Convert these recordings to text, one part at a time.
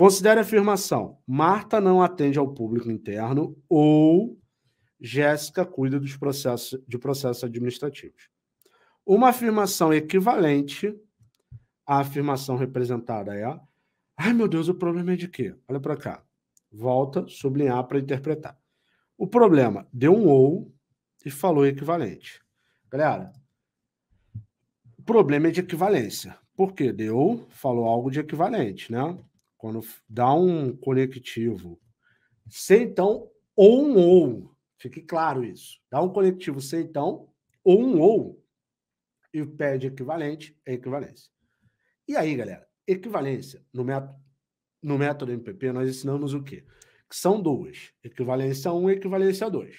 Considere a afirmação: Marta não atende ao público interno, ou Jéssica cuida dos processos administrativos. Uma afirmação equivalente à afirmação representada é: ai, meu Deus, o problema é de quê? Olha para cá. Volta, sublinhar para interpretar. O problema deu um ou e falou equivalente. Galera, o problema é de equivalência. Por quê? Deu, falou algo de equivalente, né? Quando dá um conectivo sem então ou um ou. Fique claro isso. Dá um conectivo sem então ou um ou e pede equivalente, é equivalência. E aí, galera, equivalência no método MPP nós ensinamos o quê? Que são duas, equivalência 1 e equivalência 2.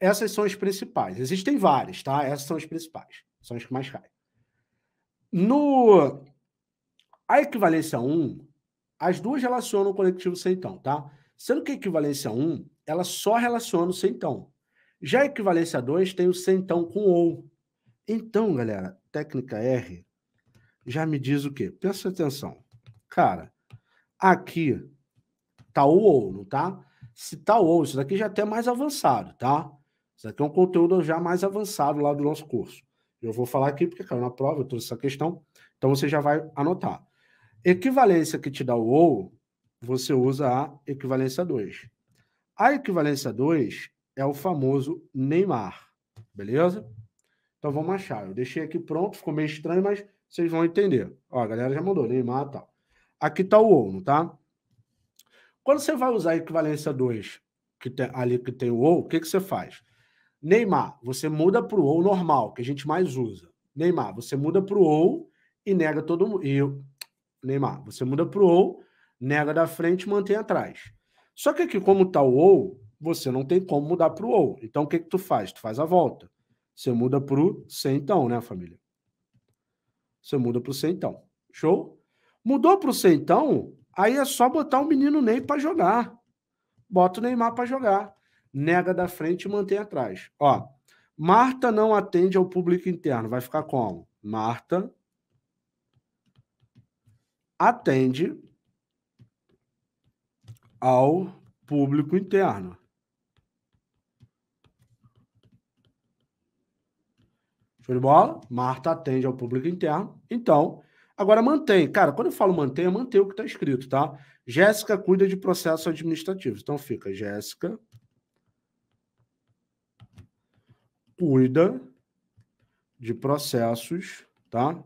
Essas são as principais. Existem várias, tá? Essas são as principais, são as que mais caem. A equivalência 1, as duas relacionam o conectivo sem então, tá? Sendo que a equivalência 1, ela só relaciona o sem então. Já a equivalência 2 tem o sem então com ou. Então, galera, técnica R já me diz o quê? Presta atenção. Cara, aqui tá o ou, não tá? Se tá o ou, isso daqui já é até mais avançado, tá? Isso aqui é um conteúdo já mais avançado lá do nosso curso. Eu vou falar aqui porque caiu na prova, eu trouxe essa questão, então você já vai anotar. Equivalência que te dá o ou, você usa a equivalência 2. A equivalência 2 é o famoso Neymar, beleza? Então vamos achar. Eu deixei aqui pronto, ficou meio estranho, mas vocês vão entender. Ó, a galera já mandou Neymar e tal. Aqui tá o ou, não tá? Quando você vai usar a equivalência 2, que tem, ali que tem o ou, o que, que você faz? Neymar, você muda para o ou normal, que a gente mais usa. Neymar, você muda para o ou e nega todo mundo. Neymar, você muda para o ou, nega da frente e mantém atrás. Só que aqui, como está o ou, você não tem como mudar para o ou. Então, o que que tu faz? Tu faz a volta. Você muda para o sem então, né, família? Você muda para o sem então. Show? Mudou para o sem então, aí é só botar o menino Ney para jogar. Bota o Neymar para jogar. Nega da frente e mantém atrás. Ó, Marta não atende ao público interno. Vai ficar como? Marta atende ao público interno. Show de bola? Marta atende ao público interno. Então, agora mantém. Cara, quando eu falo mantém, é manter o que está escrito, tá? Jéssica cuida de processos administrativos. Então fica Jéssica cuida de processos, tá?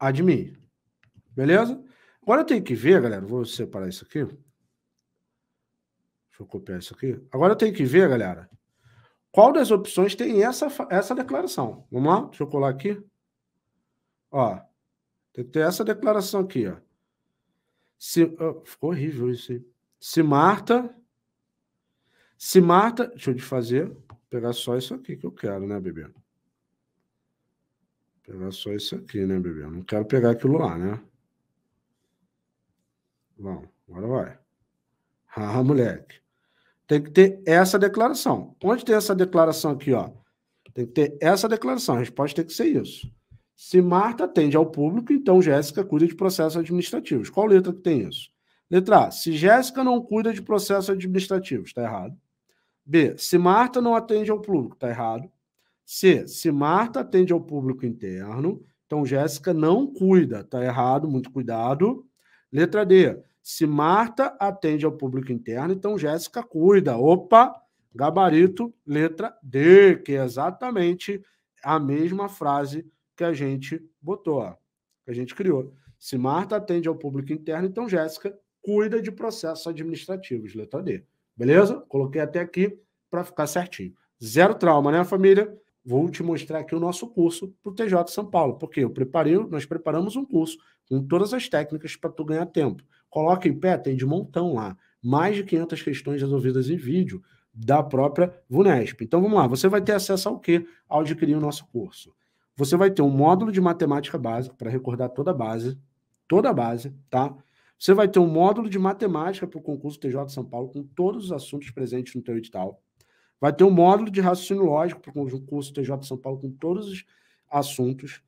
Admin. Beleza? Agora eu tenho que ver, galera, vou separar isso aqui. Deixa eu copiar isso aqui. Agora eu tenho que ver, galera, qual das opções tem essa declaração. Vamos lá? Deixa eu colar aqui. Ó, tem que ter essa declaração aqui, ó. Ficou horrível isso aí. Se Marta, deixa eu desfazer, pegar só isso aqui que eu quero, né, bebê? Pegar só isso aqui, né, bebê? Não quero pegar aquilo lá, né? Bom, agora vai. Ah, moleque. Tem que ter essa declaração. Onde tem essa declaração aqui, ó? Tem que ter essa declaração. A resposta tem que ser isso. Se Marta atende ao público, então Jéssica cuida de processos administrativos. Qual letra que tem isso? Letra A. Se Jéssica não cuida de processos administrativos, tá errado. B. Se Marta não atende ao público, está errado. C. Se Marta atende ao público interno, então Jéssica não cuida, está errado, muito cuidado. Letra D. Se Marta atende ao público interno, então Jéssica cuida. Opa, gabarito, letra D, que é exatamente a mesma frase que a gente botou, ó, que a gente criou. Se Marta atende ao público interno, então Jéssica cuida de processos administrativos, letra D. Beleza? Coloquei até aqui para ficar certinho. Zero trauma, né, família? Vou te mostrar aqui o nosso curso para o TJ São Paulo, porque nós preparamos um curso com todas as técnicas para tu ganhar tempo. Coloca em pé, tem de montão lá. Mais de 500 questões resolvidas em vídeo da própria Vunesp. Então, vamos lá. Você vai ter acesso ao quê? Ao adquirir o nosso curso. Você vai ter um módulo de matemática básica para recordar toda a base, tá? Você vai ter um módulo de matemática para o concurso TJ São Paulo com todos os assuntos presentes no teu edital. Vai ter um módulo de raciocínio lógico para o concurso TJ São Paulo com todos os assuntos.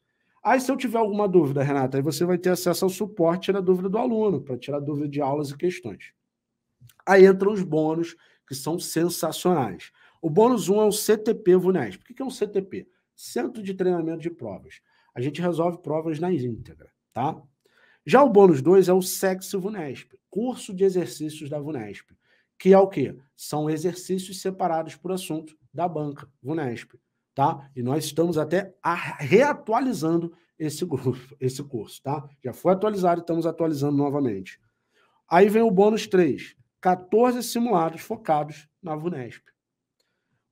Aí, se eu tiver alguma dúvida, Renata, aí você vai ter acesso ao suporte, tirar dúvida do aluno, para tirar dúvida de aulas e questões. Aí entram os bônus, que são sensacionais. O bônus 1 é o CTP Vunesp. O que é um CTP? Centro de Treinamento de Provas. A gente resolve provas na íntegra, tá? Já o bônus 2 é o CECS Vunesp, curso de exercícios da Vunesp, que é o quê? São exercícios separados por assunto da banca Vunesp, tá? E nós estamos até reatualizando esse grupo, esse curso, tá? Já foi atualizado e estamos atualizando novamente. Aí vem o bônus 3, 14 simulados focados na Vunesp.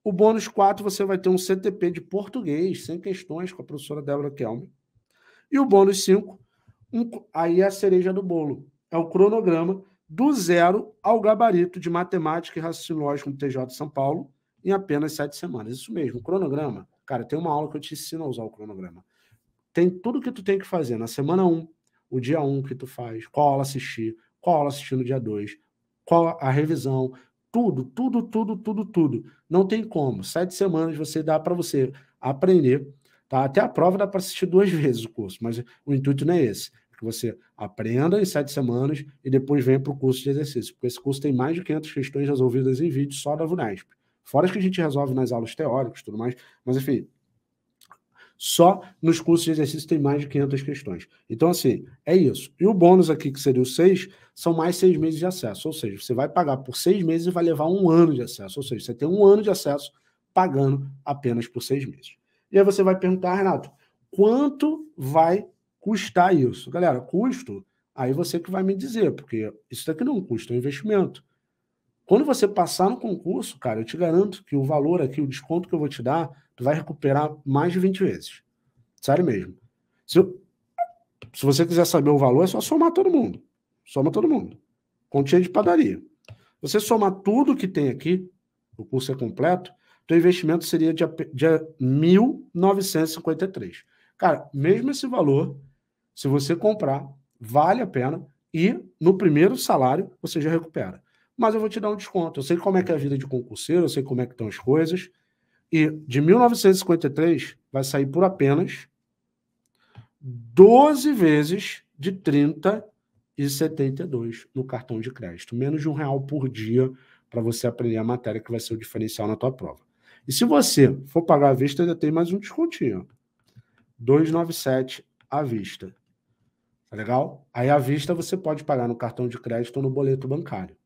O bônus 4, você vai ter um CTP de português, sem questões, com a professora Débora Kelme. E o bônus 5, aí é a cereja do bolo. É o cronograma do zero ao gabarito de matemática e raciocínio lógico no TJ São Paulo em apenas 7 semanas. Isso mesmo, cronograma. Cara, tem uma aula que eu te ensino a usar o cronograma. Tem tudo que tu tem que fazer na semana 1, o dia 1 que tu faz, qual aula assistir no dia 2, qual a revisão... Tudo. Não tem como. 7 semanas você dá para você aprender, tá? Até a prova dá para assistir 2 vezes o curso, mas o intuito não é esse. Que você aprenda em 7 semanas e depois venha para o curso de exercício. Porque esse curso tem mais de 500 questões resolvidas em vídeo só da Vunesp. Fora as que a gente resolve nas aulas teóricas e tudo mais, mas enfim... Só nos cursos de exercício tem mais de 500 questões. Então, assim, é isso. E o bônus aqui, que seria o 6, são mais 6 meses de acesso. Ou seja, você vai pagar por 6 meses e vai levar 1 ano de acesso. Ou seja, você tem 1 ano de acesso pagando apenas por 6 meses. E aí você vai perguntar, Renato, quanto vai custar isso? Galera, custo, aí você que vai me dizer, porque isso daqui não custa, é um investimento. Quando você passar no concurso, cara, eu te garanto que o valor aqui, o desconto que eu vou te dar, tu vai recuperar mais de 20 vezes. Sério mesmo. Se você quiser saber o valor, é só somar todo mundo. Soma todo mundo. Continha de padaria. Você somar tudo que tem aqui, o curso é completo, teu investimento seria de R$ 1.953. Cara, mesmo esse valor, se você comprar, vale a pena e no primeiro salário você já recupera. Mas eu vou te dar um desconto. Eu sei como é que é a vida de concurseiro, eu sei como é que estão as coisas. E de 1953 vai sair por apenas 12 vezes de R$ 30,72 no cartão de crédito. Menos de R$ 1 por dia para você aprender a matéria que vai ser o diferencial na tua prova. E se você for pagar à vista, ainda tem mais um descontinho. R$ 2,97 à vista. Tá legal? Aí à vista você pode pagar no cartão de crédito ou no boleto bancário.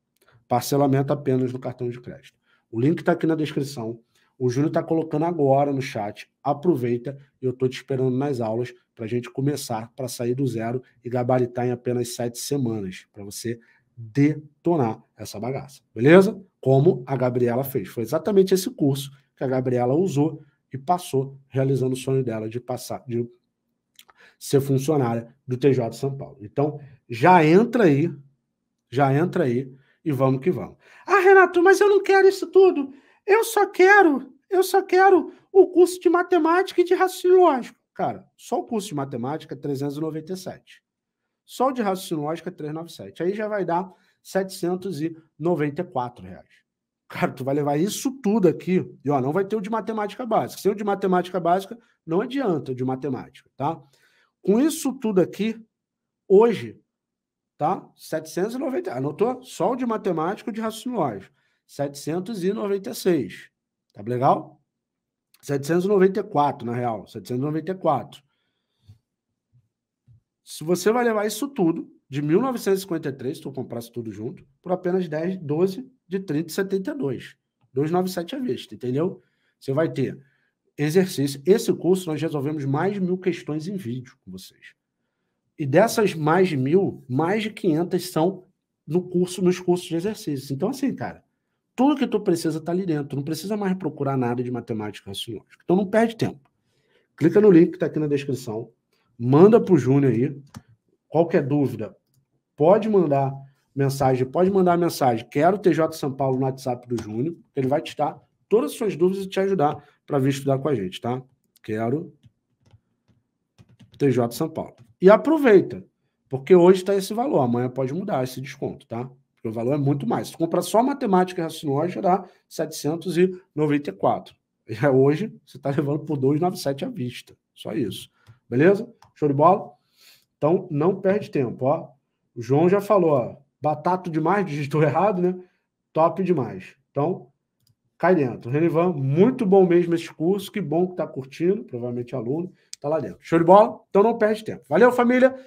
Parcelamento apenas no cartão de crédito. O link está aqui na descrição. O Júnior está colocando agora no chat. Aproveita, eu estou te esperando nas aulas para a gente começar, para sair do zero e gabaritar em apenas 7 semanas, para você detonar essa bagaça. Beleza? Como a Gabriela fez. Foi exatamente esse curso que a Gabriela usou e passou, realizando o sonho dela de passar, de ser funcionária do TJ de São Paulo. Então, já entra aí. E vamos que vamos. Ah, Renato, mas eu não quero isso tudo. Eu só quero o curso de matemática e de raciocínio lógico. Cara, só o curso de matemática é 397. Só o de raciocínio lógico é 397. Aí já vai dar R$ 794. Cara, tu vai levar isso tudo aqui. E ó, não vai ter o de matemática básica. Sem o de matemática básica, não adianta o de matemática, tá? Com isso tudo aqui, hoje... Tá? 790. Anotou? Só o de matemática e de raciocínio lógico. 796. Tá legal? 794, na real. 794. Se você vai levar isso tudo, de 1953, se tu comprasse tudo junto, por apenas 10, 12 de 30,72. 297 à vista, entendeu? Você vai ter exercício. Esse curso nós resolvemos mais de 1.000 questões em vídeo com vocês. E dessas mais de 1.000, mais de 500 são nos cursos de exercícios. Então, assim, cara, tudo que tu precisa tá ali dentro. Tu não precisa mais procurar nada de matemática raciocínio lógico. Então, não perde tempo. Clica no link que tá aqui na descrição. Manda pro Júnior aí. Qualquer dúvida, pode mandar mensagem. Quero o TJ São Paulo no WhatsApp do Júnior. Ele vai te dar todas as suas dúvidas e te ajudar para vir estudar com a gente, tá? Quero TJ São Paulo. E aproveita, porque hoje está esse valor, amanhã pode mudar esse desconto, tá? Porque o valor é muito mais. Se comprar só matemática e raciocínio lógico, dá 794. E hoje você está levando por 297 à vista. Só isso. Beleza? Show de bola? Então, não perde tempo, ó. O João já falou, ó. Batata demais, digitou errado, né? Top demais. Então, cai dentro. Renivan, muito bom mesmo esse curso. Que bom que tá curtindo. Provavelmente aluno. Tá lá dentro. Show de bola? Então, não perde tempo. Valeu, família!